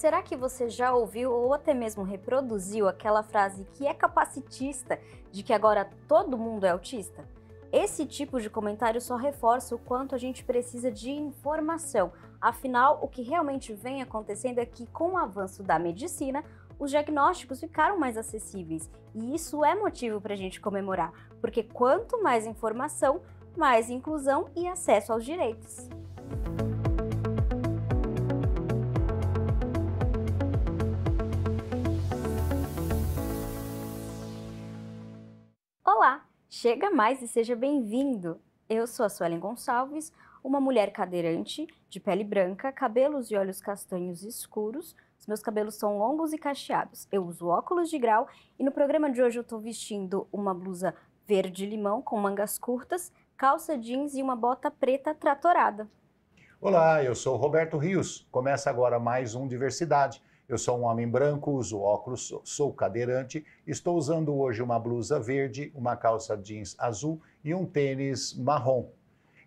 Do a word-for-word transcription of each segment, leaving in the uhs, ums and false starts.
Será que você já ouviu ou até mesmo reproduziu aquela frase que é capacitista de que agora todo mundo é autista? Esse tipo de comentário só reforça o quanto a gente precisa de informação. Afinal, o que realmente vem acontecendo é que, com o avanço da medicina, os diagnósticos ficaram mais acessíveis. E isso é motivo para a gente comemorar, porque quanto mais informação, mais inclusão e acesso aos direitos. Olá, chega mais e seja bem-vindo! Eu sou a Suellen Gonçalves, uma mulher cadeirante, de pele branca, cabelos e olhos castanhos escuros. Os meus cabelos são longos e cacheados, eu uso óculos de grau e no programa de hoje eu estou vestindo uma blusa verde-limão com mangas curtas, calça jeans e uma bota preta tratorada. Olá, eu sou o Roberto Rios, começa agora mais um DiverCidade. Eu sou um homem branco, uso óculos, sou cadeirante, estou usando hoje uma blusa verde, uma calça jeans azul e um tênis marrom.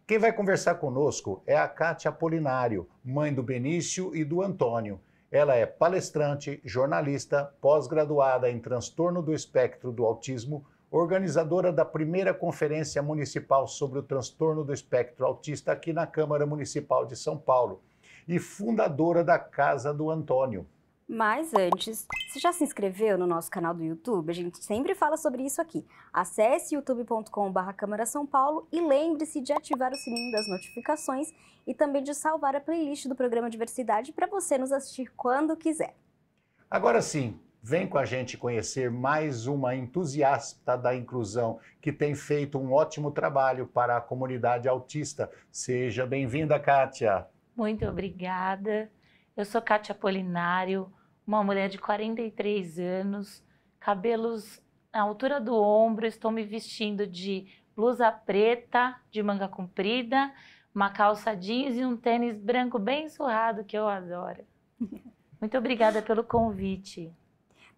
Quem vai conversar conosco é a Kátia Apolinário, mãe do Benício e do Antônio. Ela é palestrante, jornalista, pós-graduada em transtorno do espectro do autismo, organizadora da primeira Conferência Municipal sobre o Transtorno do Espectro Autista aqui na Câmara Municipal de São Paulo e fundadora da Casa do Antônio. Mas antes, você já se inscreveu no nosso canal do YouTube? A gente sempre fala sobre isso aqui. Acesse youtube ponto com barra Câmara São Paulo e lembre-se de ativar o sininho das notificações e também de salvar a playlist do programa DiverCidade para você nos assistir quando quiser. Agora sim, vem com a gente conhecer mais uma entusiasta da inclusão que tem feito um ótimo trabalho para a comunidade autista. Seja bem-vinda, Kátia. Muito obrigada. Eu sou Kátia Apolinário, uma mulher de quarenta e três anos, cabelos à altura do ombro, estou me vestindo de blusa preta, de manga comprida, uma calça jeans e um tênis branco bem surrado que eu adoro. Muito obrigada pelo convite.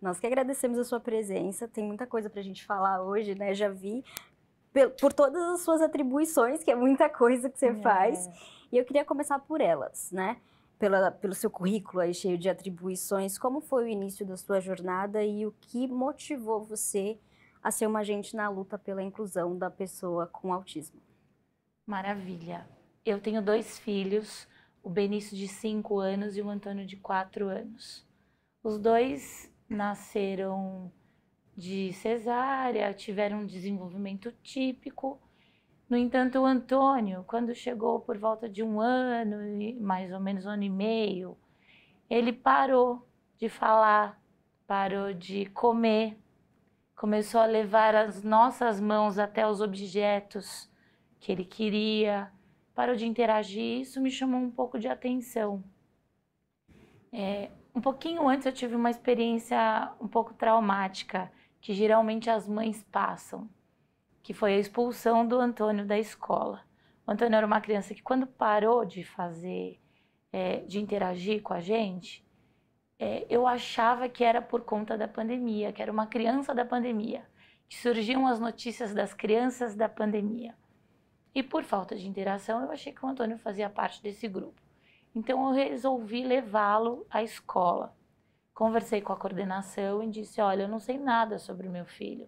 Nós que agradecemos a sua presença, tem muita coisa para a gente falar hoje, né? Já vi por todas as suas atribuições, que é muita coisa que você é. faz, e eu queria começar por elas, né? Pela, pelo seu currículo aí cheio de atribuições, como foi o início da sua jornada e o que motivou você a ser uma agente na luta pela inclusão da pessoa com autismo? Maravilha! Eu tenho dois filhos, o Benício de cinco anos e o Antônio de quatro anos. Os dois nasceram de cesárea, tiveram um desenvolvimento típico. No entanto, o Antônio, quando chegou por volta de um ano, mais ou menos um ano e meio, ele parou de falar, parou de comer, começou a levar as nossas mãos até os objetos que ele queria, parou de interagir, isso me chamou um pouco de atenção. É, um pouquinho antes eu tive uma experiência um pouco traumática, que geralmente as mães passam, que foi a expulsão do Antônio da escola. O Antônio era uma criança que, quando parou de fazer, é, de interagir com a gente, é, eu achava que era por conta da pandemia, que era uma criança da pandemia, que surgiam as notícias das crianças da pandemia. E por falta de interação, eu achei que o Antônio fazia parte desse grupo. Então eu resolvi levá-lo à escola. Conversei com a coordenação e disse, olha, eu não sei nada sobre o meu filho.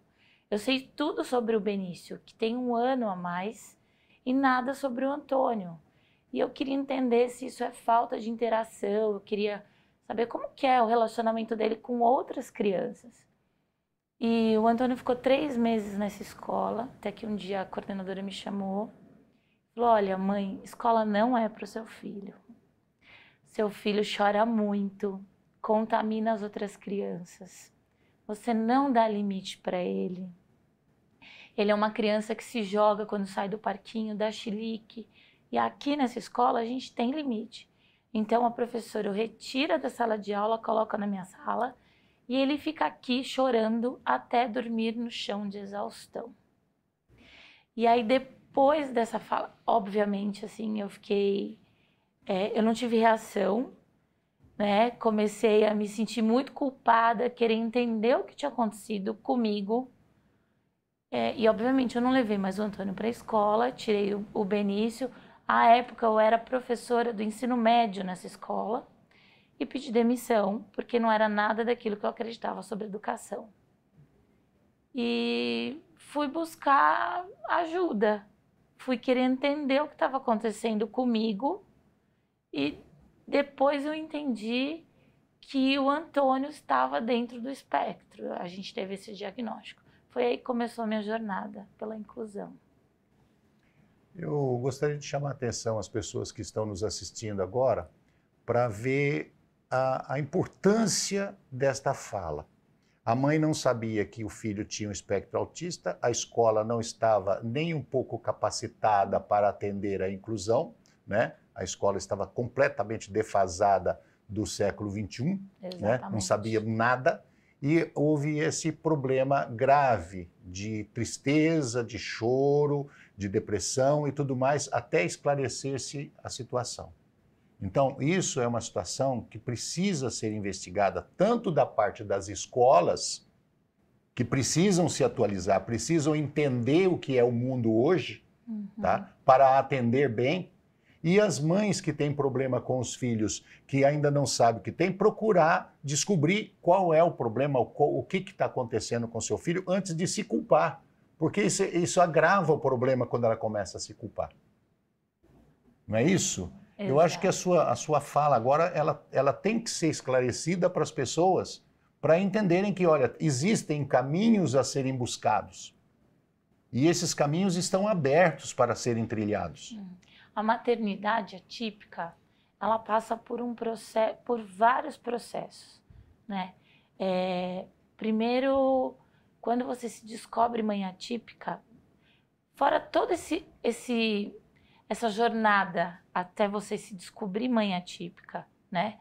Eu sei tudo sobre o Benício, que tem um ano a mais, e nada sobre o Antônio. E eu queria entender se isso é falta de interação, eu queria saber como que é o relacionamento dele com outras crianças. E o Antônio ficou três meses nessa escola, até que um dia a coordenadora me chamou e falou, olha mãe, escola não é para o seu filho. Seu filho chora muito, contamina as outras crianças. Você não dá limite para ele. Ele é uma criança que se joga quando sai do parquinho, dá chilique. E aqui nessa escola a gente tem limite. Então a professora o retira da sala de aula, coloca na minha sala e ele fica aqui chorando até dormir no chão de exaustão. E aí depois dessa fala, obviamente assim, eu fiquei... É, eu não tive reação. Né? Comecei a me sentir muito culpada, querer entender o que tinha acontecido comigo. É, e, obviamente, eu não levei mais o Antônio para a escola, tirei o, o Benício. À época, eu era professora do ensino médio nessa escola. e pedi demissão, porque não era nada daquilo que eu acreditava sobre educação. E fui buscar ajuda, fui querer entender o que estava acontecendo comigo, e depois eu entendi que o Antônio estava dentro do espectro. A gente teve esse diagnóstico. Foi aí que começou a minha jornada pela inclusão. Eu gostaria de chamar a atenção às pessoas que estão nos assistindo agora para ver a, a importância desta fala. A mãe não sabia que o filho tinha um espectro autista, a escola não estava nem um pouco capacitada para atender a inclusão, né? A escola estava completamente defasada do século vinte e um, né? Não sabia nada, e houve esse problema grave de tristeza, de choro, de depressão e tudo mais, até esclarecer-se a situação. Então, isso é uma situação que precisa ser investigada tanto da parte das escolas, que precisam se atualizar, precisam entender o que é o mundo hoje, uhum, tá? Para atender bem, e as mães que têm problema com os filhos, que ainda não sabem o que tem, procurar descobrir qual é o problema, o que está acontecendo com seu filho antes de se culpar, porque isso, isso agrava o problema quando ela começa a se culpar. Não é isso? Exato. Eu acho que a sua, a sua fala agora, ela, ela tem que ser esclarecida para as pessoas, para entenderem que, olha, existem caminhos a serem buscados. E esses caminhos estão abertos para serem trilhados. Hum. A maternidade atípica, ela passa por um processo, por vários processos, né? É, primeiro, quando você se descobre mãe atípica, fora toda esse, esse, essa jornada até você se descobrir mãe atípica, né?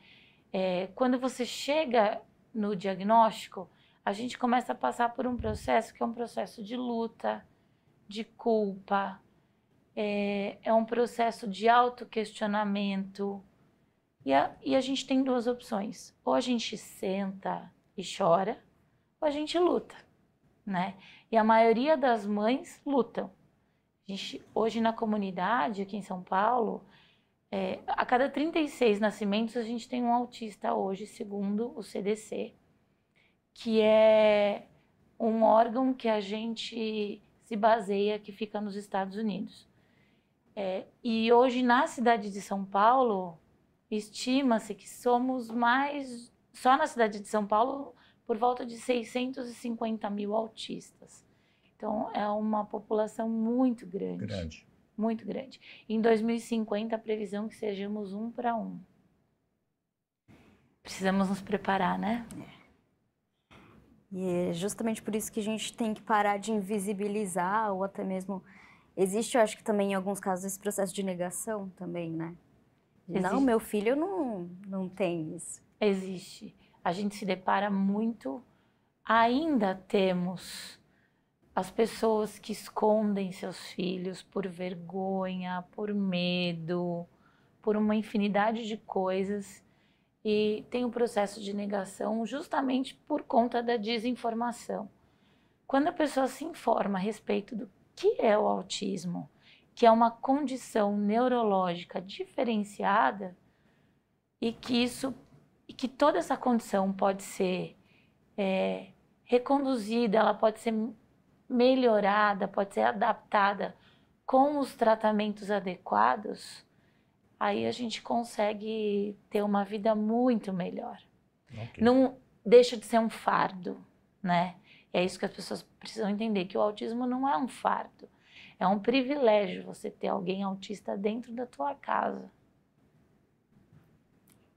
É, quando você chega no diagnóstico, a gente começa a passar por um processo que é um processo de luta, de culpa. É, é um processo de autoquestionamento. E a, e a gente tem duas opções. Ou a gente senta e chora, ou a gente luta, né? E a maioria das mães lutam. A gente, hoje na comunidade, aqui em São Paulo, é, a cada trinta e seis nascimentos a gente tem um autista hoje, segundo o C D C, que é um órgão que a gente se baseia, que fica nos Estados Unidos. É, e hoje, na cidade de São Paulo, estima-se que somos mais, só na cidade de São Paulo, por volta de seiscentos e cinquenta mil autistas. Então, é uma população muito grande. Grande. Muito grande. Em dois mil e cinquenta, a previsão é que sejamos um para um. Precisamos nos preparar, né? E é justamente por isso que a gente tem que parar de invisibilizar, ou até mesmo... Existe, eu acho que também em alguns casos, esse processo de negação também, né? Existe. Não, meu filho não, não tem isso. Existe. A gente se depara muito, ainda temos as pessoas que escondem seus filhos por vergonha, por medo, por uma infinidade de coisas. E tem o processo de negação justamente por conta da desinformação. Quando a pessoa se informa a respeito do que é o autismo, que é uma condição neurológica diferenciada e que isso, e que toda essa condição pode ser é, reconduzida, ela pode ser melhorada, pode ser adaptada com os tratamentos adequados, aí a gente consegue ter uma vida muito melhor. Okay. Não deixa de ser um fardo, né? É isso que as pessoas precisam entender, que o autismo não é um fardo. É um privilégio você ter alguém autista dentro da tua casa.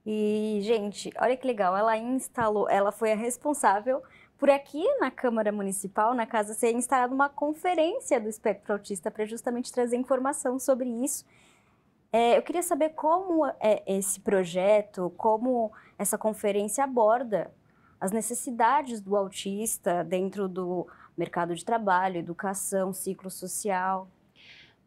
E, gente, olha que legal, ela instalou, ela foi a responsável por aqui na Câmara Municipal, na casa, ser instalada uma conferência do espectro autista para justamente trazer informação sobre isso. É, eu queria saber como é esse projeto, como essa conferência aborda as necessidades do autista dentro do mercado de trabalho, educação, ciclo social.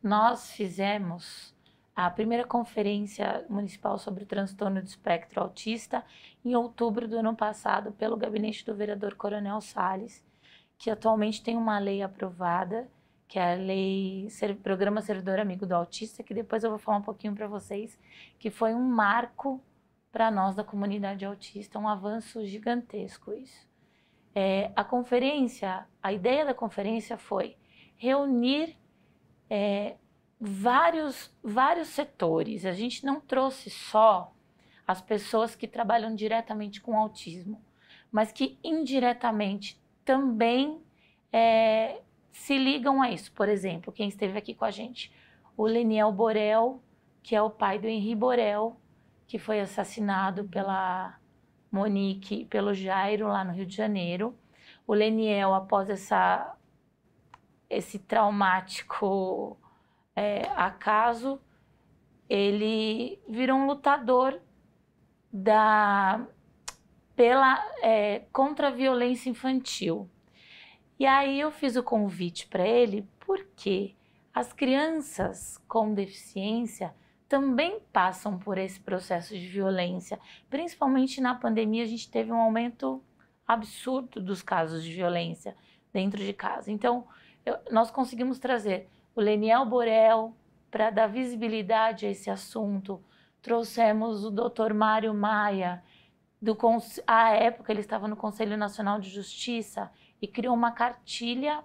Nós fizemos a primeira conferência municipal sobre o transtorno do espectro autista em outubro do ano passado pelo gabinete do vereador Coronel Salles, que atualmente tem uma lei aprovada, que é a lei Programa Servidor Amigo do Autista, que depois eu vou falar um pouquinho para vocês, que foi um marco para nós da comunidade autista, um avanço gigantesco isso. É, a conferência, a ideia da conferência foi reunir é, vários, vários setores. A gente não trouxe só as pessoas que trabalham diretamente com autismo, mas que indiretamente também é, se ligam a isso. Por exemplo, quem esteve aqui com a gente, o Leniel Borel, que é o pai do Henry Borel, que foi assassinado pela Monique, pelo Jairo, lá no Rio de Janeiro. O Leniel, após essa, esse traumático é, acaso, ele virou um lutador da, pela, é, contra a violência infantil. E aí eu fiz o convite para ele, porque as crianças com deficiência também passam por esse processo de violência. Principalmente na pandemia, a gente teve um aumento absurdo dos casos de violência dentro de casa. Então, eu, nós conseguimos trazer o Leniel Borel para dar visibilidade a esse assunto. Trouxemos o doutor Mário Maia, do, à época ele estava no Conselho Nacional de Justiça, e criou uma cartilha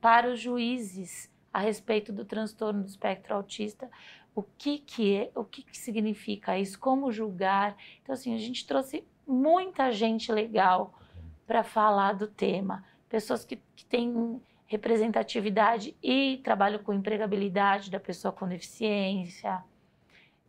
para os juízes a respeito do transtorno do espectro autista, o que que é, o que que significa isso, como julgar. Então, assim, a gente trouxe muita gente legal para falar do tema, pessoas que, que têm representatividade e trabalham com empregabilidade da pessoa com deficiência,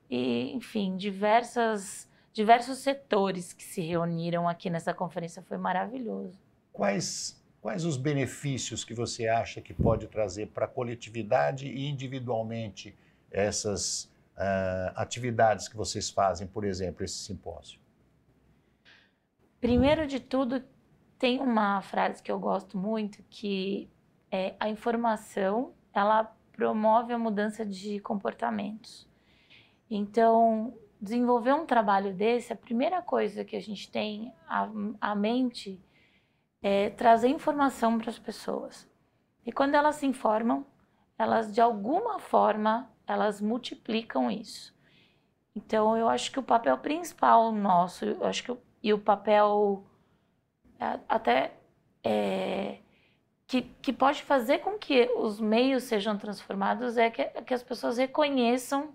e, enfim, diversas, diversos setores que se reuniram aqui nessa conferência, foi maravilhoso. Quais... Quais os benefícios que você acha que pode trazer para a coletividade e individualmente essas uh, atividades que vocês fazem, por exemplo, esse simpósio? Primeiro de tudo, tem uma frase que eu gosto muito, que é a informação, ela promove a mudança de comportamentos. Então, desenvolver um trabalho desse, a primeira coisa que a gente tem a, a mente é trazer informação para as pessoas. E quando elas se informam, elas de alguma forma, elas multiplicam isso. Então eu acho que o papel principal nosso, eu acho que eu, e o papel até é, que, que pode fazer com que os meios sejam transformados é que, que as pessoas reconheçam,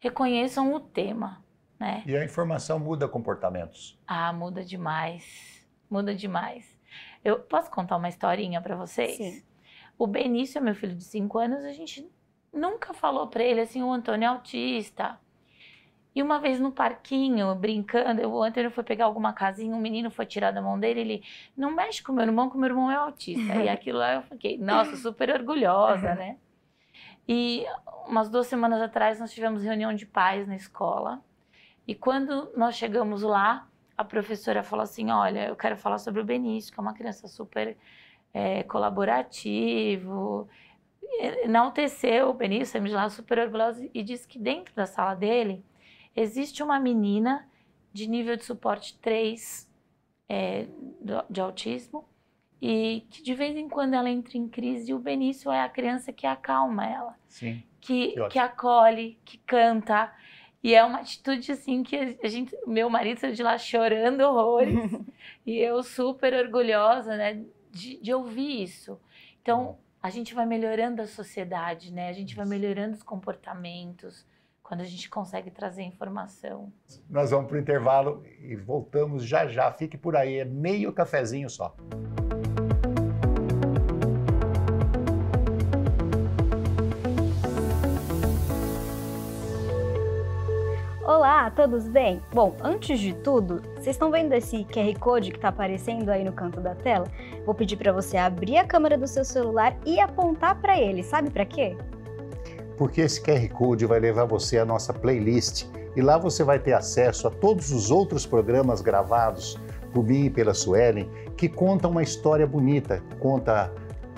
reconheçam o tema, né? E a informação muda comportamentos. Ah, muda demais. Muda demais. Eu posso contar uma historinha para vocês? Sim. O Benício, meu filho de cinco anos, a gente nunca falou para ele assim, o Antônio é autista. E uma vez no parquinho, brincando, o Antônio foi pegar alguma casinha, um menino foi tirar da mão dele, ele, não mexe com meu irmão, que meu irmão é autista. E aquilo lá eu fiquei, nossa, super orgulhosa, né? E umas duas semanas atrás nós tivemos reunião de pais na escola. E quando nós chegamos lá, a professora falou assim, olha, eu quero falar sobre o Benício, que é uma criança super é, colaborativo, enalteceu o Benício, saímos lá super orgulhosa, e disse que dentro da sala dele existe uma menina de nível de suporte três é, de autismo, e que de vez em quando ela entra em crise, e o Benício é a criança que acalma ela, Sim. que, que, que acolhe, que canta. E é uma atitude assim que a gente, meu marido saiu de lá chorando horrores e eu super orgulhosa, né, de, de ouvir isso. Então a gente vai melhorando a sociedade, né? A gente vai melhorando os comportamentos quando a gente consegue trazer informação. Nós vamos para o intervalo e voltamos já já. Fique por aí, é meio cafezinho só. Olá, todos bem? Bom, antes de tudo, vocês estão vendo esse Q R Code que está aparecendo aí no canto da tela? Vou pedir para você abrir a câmera do seu celular e apontar para ele, sabe para quê? Porque esse Q R Code vai levar você à nossa playlist e lá você vai ter acesso a todos os outros programas gravados por mim e pela Suellen, que contam uma história bonita, conta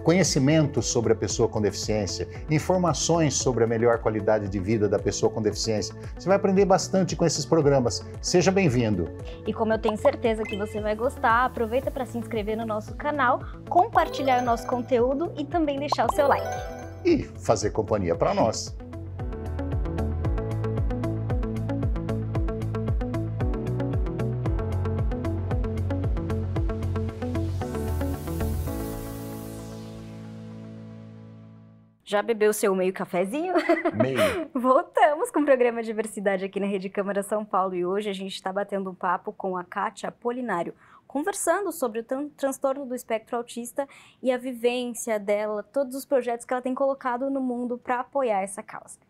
conhecimentos sobre a pessoa com deficiência, informações sobre a melhor qualidade de vida da pessoa com deficiência. Você vai aprender bastante com esses programas. Seja bem-vindo! E como eu tenho certeza que você vai gostar, aproveita para se inscrever no nosso canal, compartilhar o nosso conteúdo e também deixar o seu like. E fazer companhia para nós. Já bebeu seu meio cafezinho? Meio. Voltamos com o programa DiverCidade aqui na Rede Câmara São Paulo e hoje a gente está batendo um papo com a Kátia Apolinário, conversando sobre o tran transtorno do espectro autista e a vivência dela, todos os projetos que ela tem colocado no mundo para apoiar essa causa.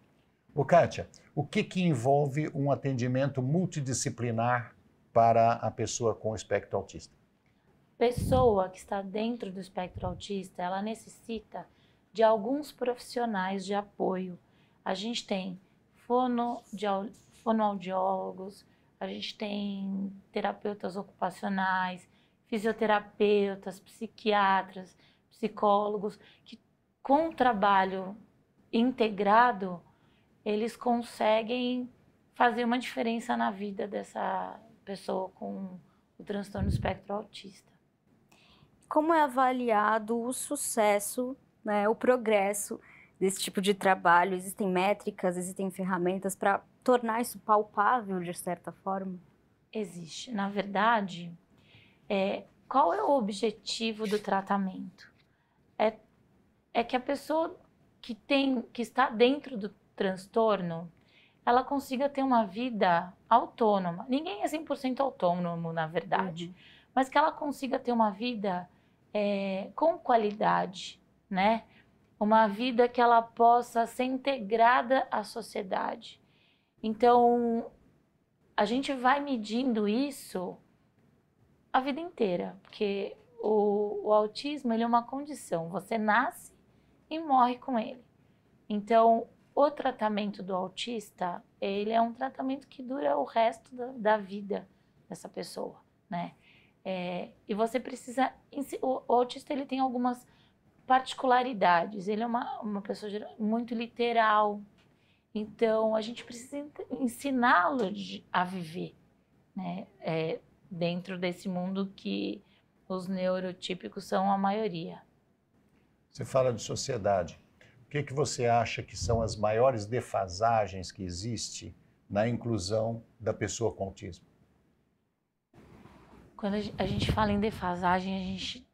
Ô Kátia, o que que envolve um atendimento multidisciplinar para a pessoa com espectro autista? Pessoa que está dentro do espectro autista, ela necessita de alguns profissionais de apoio. A gente tem fonoaudiólogos, a gente tem terapeutas ocupacionais, fisioterapeutas, psiquiatras, psicólogos, que com o trabalho integrado, eles conseguem fazer uma diferença na vida dessa pessoa com o transtorno do espectro autista. Como é avaliado o sucesso, né, o progresso desse tipo de trabalho? Existem métricas, existem ferramentas para tornar isso palpável de certa forma? Existe. Na verdade, é, qual é o objetivo do tratamento? É, é que a pessoa que, tem, que está dentro do transtorno, ela consiga ter uma vida autônoma. Ninguém é cem por cento autônomo, na verdade, uhum. mas que ela consiga ter uma vida é, com qualidade, né? Uma vida que ela possa ser integrada à sociedade. Então, a gente vai medindo isso a vida inteira, porque o, o autismo, ele é uma condição, você nasce e morre com ele. Então, o tratamento do autista, ele é um tratamento que dura o resto da, da vida dessa pessoa, né? É, e você precisa... O, o autista, ele tem algumas particularidades. Ele é uma, uma pessoa muito literal. Então, a gente precisa ensiná-lo a viver, né? É, dentro desse mundo que os neurotípicos são a maioria. Você fala de sociedade. O que que você acha que são as maiores defasagens que existe na inclusão da pessoa com autismo? Quando a gente fala em defasagem, a gente,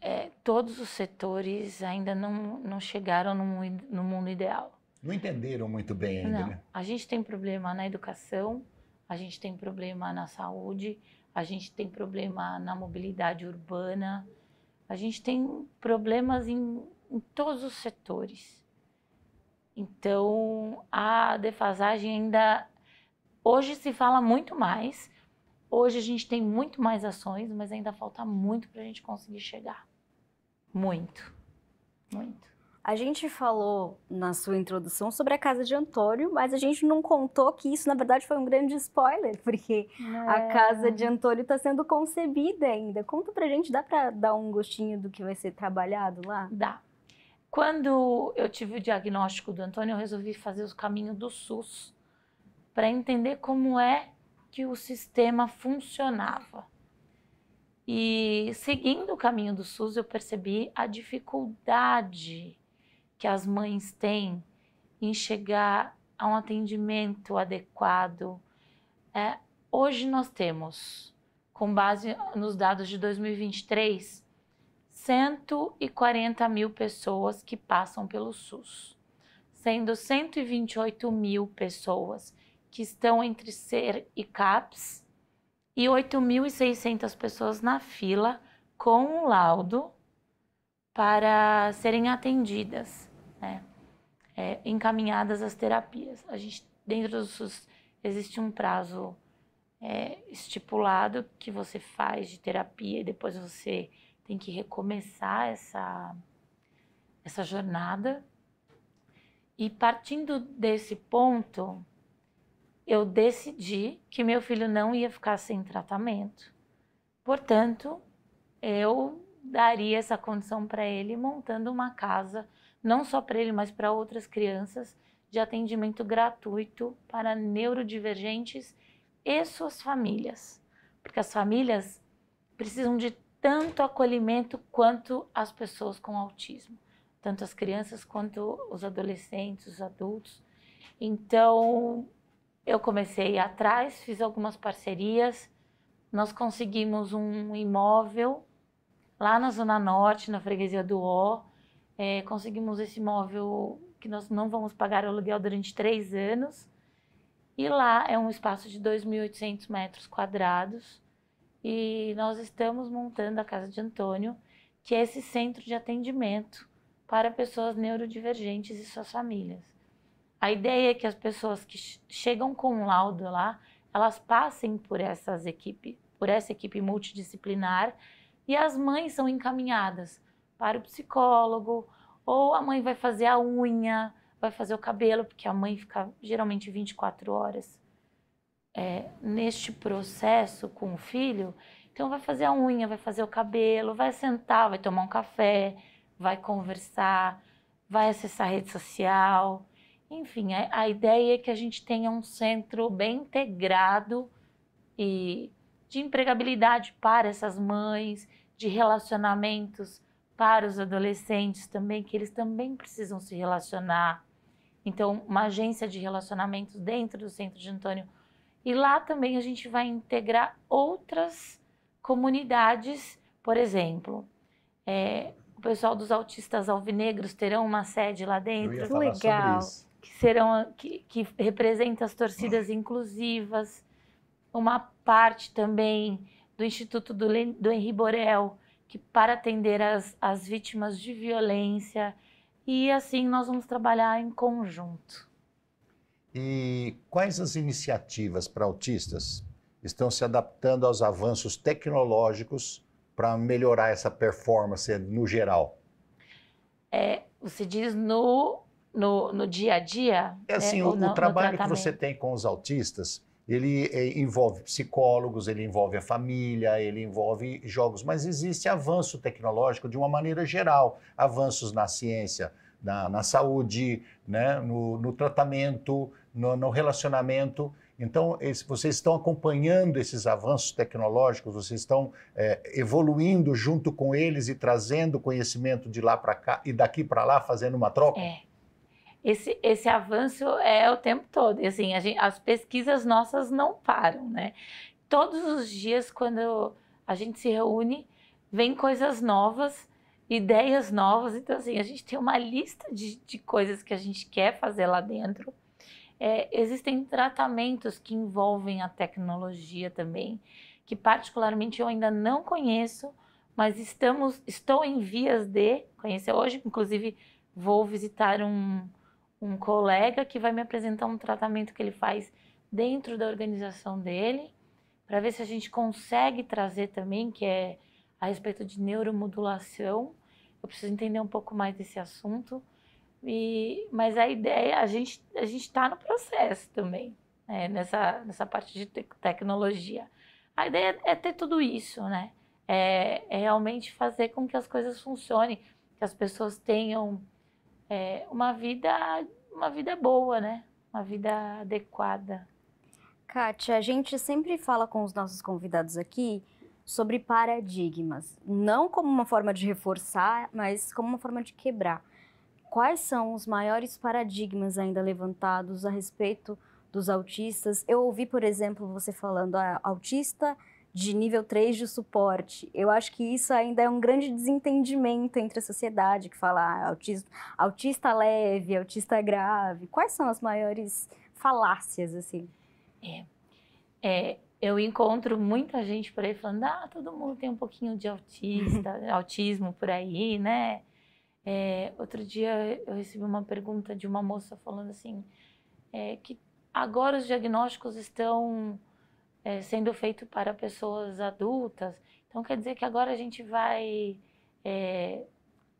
é, todos os setores ainda não, não chegaram no, no mundo ideal. Não entenderam muito bem ainda, não, né? A gente tem problema na educação, a gente tem problema na saúde, a gente tem problema na mobilidade urbana, a gente tem problemas em... em todos os setores. Então, a defasagem ainda... Hoje se fala muito mais, hoje a gente tem muito mais ações, mas ainda falta muito para a gente conseguir chegar. Muito, muito. A gente falou na sua introdução sobre a Casa de Antônio, mas a gente não contou que isso, na verdade, foi um grande spoiler, porque é. a Casa de Antônio está sendo concebida ainda. Conta pra gente, dá para dar um gostinho do que vai ser trabalhado lá? Dá. Quando eu tive o diagnóstico do Antônio, eu resolvi fazer o caminho do SUS para entender como é que o sistema funcionava. E seguindo o caminho do SUS, eu percebi a dificuldade que as mães têm em chegar a um atendimento adequado. É, hoje nós temos, com base nos dados de dois mil e vinte e três, cento e quarenta mil pessoas que passam pelo SUS, sendo cento e vinte e oito mil pessoas que estão entre SER e CAPES e oito mil e seiscentas pessoas na fila com o laudo para serem atendidas, né? É, encaminhadas às terapias. A gente, dentro do SUS, existe um prazo é, estipulado que você faz de terapia e depois você tem que recomeçar essa, essa jornada. E partindo desse ponto, eu decidi que meu filho não ia ficar sem tratamento. Portanto, eu daria essa condição para ele, montando uma casa, não só para ele, mas para outras crianças, de atendimento gratuito para neurodivergentes e suas famílias. Porque as famílias precisam de tanto acolhimento quanto as pessoas com autismo, tanto as crianças quanto os adolescentes, os adultos. Então, eu comecei atrás, fiz algumas parcerias, nós conseguimos um imóvel lá na Zona Norte, na freguesia do Ó, É, conseguimos esse imóvel que nós não vamos pagar o aluguel durante três anos. E lá é um espaço de dois mil e oitocentos metros quadrados. E nós estamos montando a Casa de Antônio, que é esse centro de atendimento para pessoas neurodivergentes e suas famílias. A ideia é que as pessoas que chegam com um laudo lá, elas passem por essas equipes, por essa equipe multidisciplinar, e as mães são encaminhadas para o psicólogo, ou a mãe vai fazer a unha, vai fazer o cabelo, porque a mãe fica geralmente vinte e quatro horas é, neste processo com o filho. Então vai fazer a unha, vai fazer o cabelo, vai sentar, vai tomar um café, vai conversar, vai acessar a rede social. Enfim, a ideia é que a gente tenha um centro bem integrado e de empregabilidade para essas mães, de relacionamentos para os adolescentes também, que eles também precisam se relacionar. Então, uma agência de relacionamentos dentro do Centro de Antônio. E lá também a gente vai integrar outras comunidades, por exemplo, é, o pessoal dos autistas alvinegros terão uma sede lá dentro. Eu ia falar legal, sobre isso. Que serão que, que representa as torcidas inclusivas, uma parte também do Instituto do, do Henrique Borel, que para atender as, as vítimas de violência, e assim nós vamos trabalhar em conjunto. E quais as iniciativas para autistas estão se adaptando aos avanços tecnológicos para melhorar essa performance no geral? É, você diz no, no, no dia a dia? É assim, é, o, no, o trabalho que você tem com os autistas, ele é, envolve psicólogos, ele envolve a família, ele envolve jogos, mas existe avanço tecnológico de uma maneira geral, avanços na ciência, na, na saúde, né, no, no tratamento, no, no relacionamento. Então, vocês estão acompanhando esses avanços tecnológicos, vocês estão é, evoluindo junto com eles e trazendo conhecimento de lá para cá e daqui para lá, fazendo uma troca? É. Esse, esse avanço é o tempo todo. E, assim, a gente, as pesquisas nossas não param, né? Todos os dias, quando a gente se reúne, vem coisas novas, ideias novas. Então, assim, a gente tem uma lista de, de coisas que a gente quer fazer lá dentro. É, existem tratamentos que envolvem a tecnologia também, que particularmente eu ainda não conheço, mas estamos, estou em vias de conhecer hoje. Inclusive, vou visitar um, um colega que vai me apresentar um tratamento que ele faz dentro da organização dele, para ver se a gente consegue trazer também, que é a respeito de neuromodulação. Eu preciso entender um pouco mais desse assunto. E, mas a ideia, a gente a gente está no processo também, né? nessa, nessa parte de te tecnologia. A ideia é ter tudo isso, né? É, é realmente fazer com que as coisas funcionem, que as pessoas tenham é, uma, vida, uma vida boa, né? Uma vida adequada. Kátia, a gente sempre fala com os nossos convidados aqui sobre paradigmas, não como uma forma de reforçar, mas como uma forma de quebrar. Quais são os maiores paradigmas ainda levantados a respeito dos autistas? Eu ouvi, por exemplo, você falando ah, autista de nível três de suporte. Eu acho que isso ainda é um grande desentendimento entre a sociedade, que fala ah, autista, autista leve, autista grave. Quais são as maiores falácias, assim? É, é, eu encontro muita gente por aí falando, ah, todo mundo tem um pouquinho de autista, autismo por aí, né? É, outro dia eu recebi uma pergunta de uma moça falando assim, é, que agora os diagnósticos estão é, sendo feitos para pessoas adultas, então quer dizer que agora a gente vai é,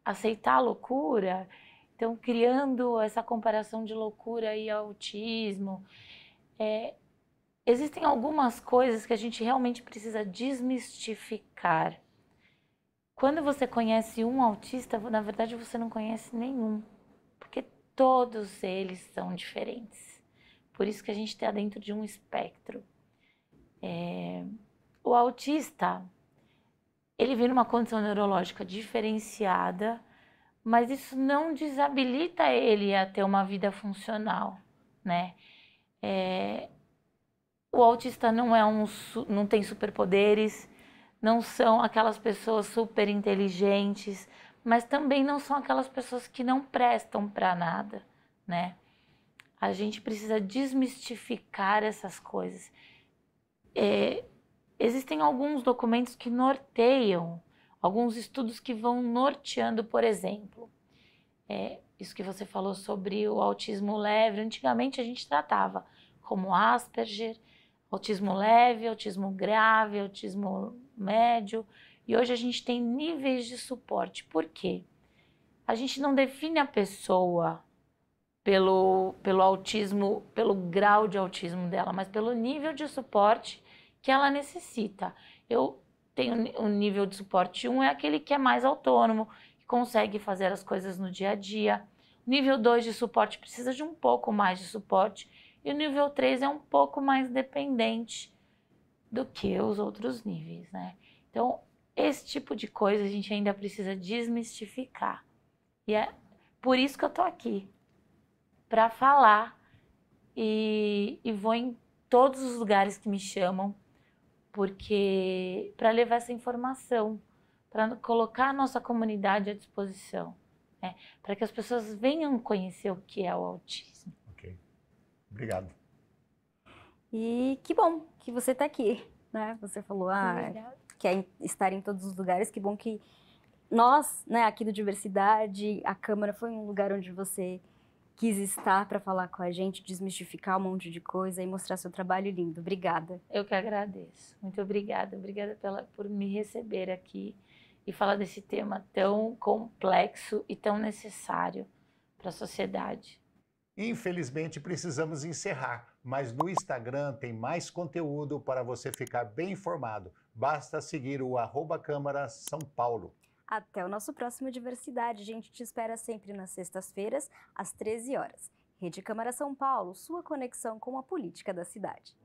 aceitar a loucura, então criando essa comparação de loucura e autismo. É, existem algumas coisas que a gente realmente precisa desmistificar. Quando você conhece um autista, na verdade você não conhece nenhum, porque todos eles são diferentes. Por isso que a gente está dentro de um espectro. É... O autista, ele vem numa condição neurológica diferenciada, mas isso não desabilita ele a ter uma vida funcional, né? É... O autista não é um, não tem superpoderes. Não são aquelas pessoas super inteligentes, mas também não são aquelas pessoas que não prestam para nada, né? A gente precisa desmistificar essas coisas. É, existem alguns documentos que norteiam, alguns estudos que vão norteando, por exemplo, é, isso que você falou sobre o autismo leve. Antigamente a gente tratava como Asperger, autismo leve, autismo grave, autismo médio, e hoje a gente tem níveis de suporte. Por quê? A gente não define a pessoa pelo, pelo autismo, pelo grau de autismo dela, mas pelo nível de suporte que ela necessita. Eu tenho o nível de suporte um, é aquele que é mais autônomo, que consegue fazer as coisas no dia a dia. O nível dois de suporte precisa de um pouco mais de suporte, e o nível três é um pouco mais dependente do que os outros níveis, né? Então, esse tipo de coisa a gente ainda precisa desmistificar. E é por isso que eu tô aqui, para falar, e, e vou em todos os lugares que me chamam, porque para levar essa informação, para colocar a nossa comunidade à disposição, né? Para que as pessoas venham conhecer o que é o autismo. Ok. Obrigado. E que bom que você está aqui, né? Você falou, ah, quer estar em todos os lugares, que bom que nós, né, aqui do DiverCidade, a Câmara foi um lugar onde você quis estar para falar com a gente, desmistificar um monte de coisa e mostrar seu trabalho lindo. Obrigada. Eu que agradeço. Muito obrigada. Obrigada pela, por me receber aqui e falar desse tema tão complexo e tão necessário para a sociedade. Infelizmente, precisamos encerrar, mas no Instagram tem mais conteúdo para você ficar bem informado. Basta seguir o arroba Câmara São Paulo. Até o nosso próximo DiverCidade. A gente te espera sempre nas sextas-feiras, às treze horas. Rede Câmara São Paulo, sua conexão com a política da cidade.